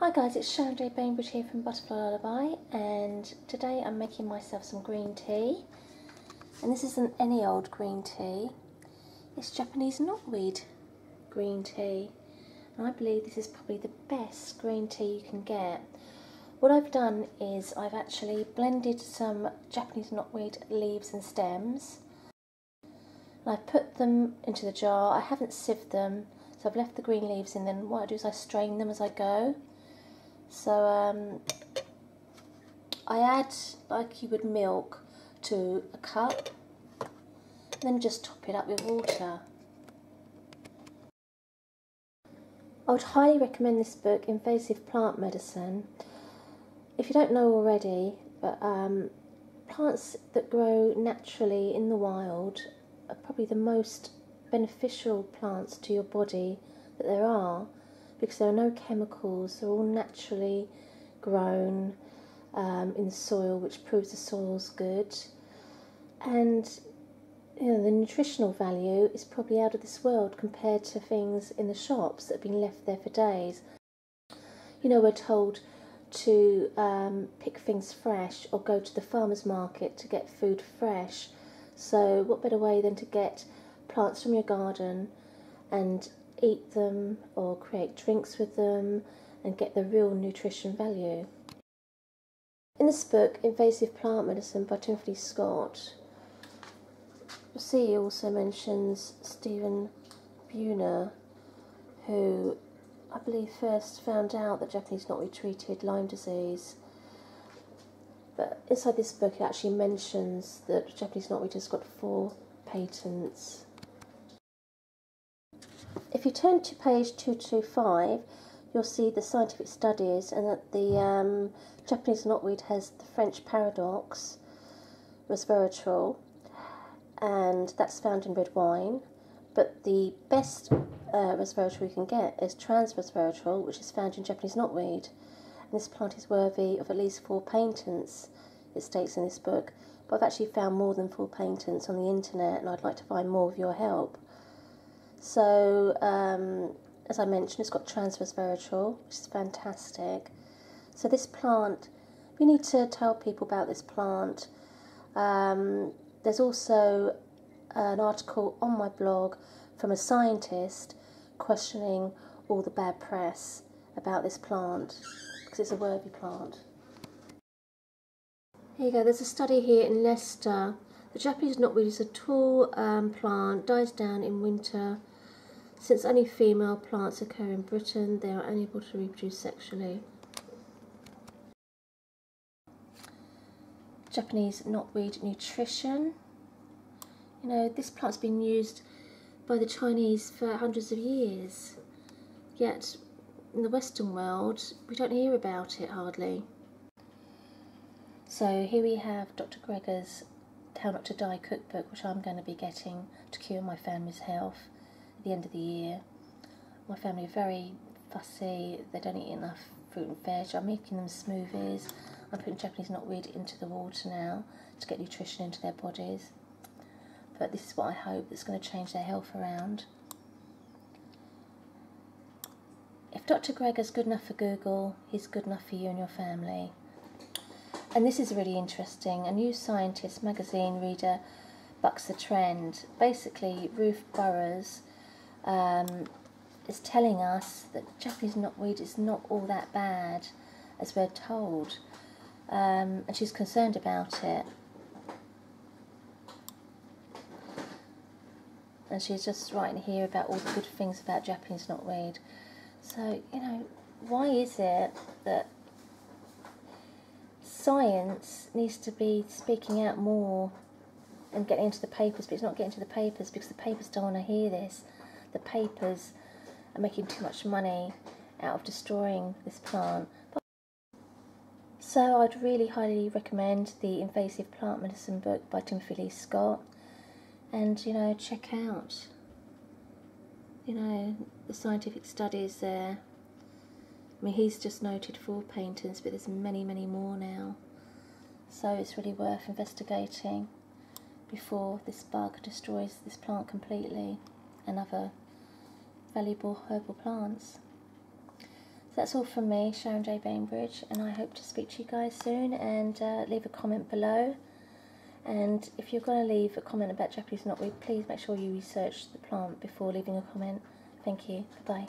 Hi guys, it's Sharon Bainbridge here from Butterfly Lullaby, and today I'm making myself some green tea, and this is any old green tea. It's Japanese knotweed green tea, and I believe this is probably the best green tea you can get. What I've done is I've actually blended some Japanese knotweed leaves and stems, and I've put them into the jar. I haven't sieved them, so I've left the green leaves in, then what I do is I strain them as I go. So I add, like you would milk, to a cup, and then just top it up with water. I would highly recommend this book, Invasive Plant Medicine, if you don't know already, but plants that grow naturally in the wild are probably the most beneficial plants to your body that there are, because there are no chemicals, they're all naturally grown in the soil, which proves the soil's good. And you know, the nutritional value is probably out of this world compared to things in the shops that have been left there for days. You know, we're told to pick things fresh or go to the farmer's market to get food fresh. So what better way than to get plants from your garden and eat them or create drinks with them and get the real nutrition value. In this book, Invasive Plant Medicine by Timothy Lee Scott, you'll see he also mentions Stephen Buhner, who I believe first found out that Japanese knotweed treated Lyme disease. But inside this book it actually mentions that Japanese knotweed has got 4 patents. If you turn to page 225, you'll see the scientific studies, and that the Japanese knotweed has the French paradox, resveratrol, and that's found in red wine. But the best resveratrol you can get is trans-resveratrol, which is found in Japanese knotweed. And this plant is worthy of at least 4 patents, it states in this book. But I've actually found more than 4 patents on the internet, and I'd like to find more with your help. So, as I mentioned, it's got trans-resveratrol, which is fantastic. So this plant, we need to tell people about this plant. There's also an article on my blog from a scientist questioning all the bad press about this plant, because it's a worthy plant. Here you go, there's a study here in Leicester. The Japanese knotweed is a tall plant, dies down in winter. Since only female plants occur in Britain, they are unable to reproduce sexually. Japanese knotweed nutrition. You know, this plant's been used by the Chinese for hundreds of years, yet in the Western world we don't hear about it hardly. So here we have Dr. Greger's How Not to Die cookbook, which I'm going to be getting to cure my family's health. The end of the year. My family are very fussy, they don't eat enough fruit and veg. I'm making them smoothies. I'm putting Japanese knotweed into the water now to get nutrition into their bodies. But this is what I hope that's going to change their health around. If Dr. Greger's good enough for Google, he's good enough for you and your family. And this is really interesting. A New Scientist magazine reader bucks the trend. Basically, Ruth Burroughs is telling us that Japanese knotweed is not all that bad as we're told, and she's concerned about it, and she's just writing here about all the good things about Japanese knotweed. So you know, why is it that science needs to be speaking out more and getting into the papers, but it's not getting to the papers because the papers don't want to hear this. The papers are making too much money out of destroying this plant. So I'd really highly recommend the Invasive Plant Medicine book by Timothy Lee Scott, and you know, check out, you know, the scientific studies there. I mean, he's just noted 4 patents, but there's many more now. So it's really worth investigating before this bug destroys this plant completely and other valuable herbal plants. that's all from me, Sharon J. Bainbridge, and I hope to speak to you guys soon, and leave a comment below. And if you're going to leave a comment about Japanese knotweed, please make sure you research the plant before leaving a comment. Thank you. Bye-bye.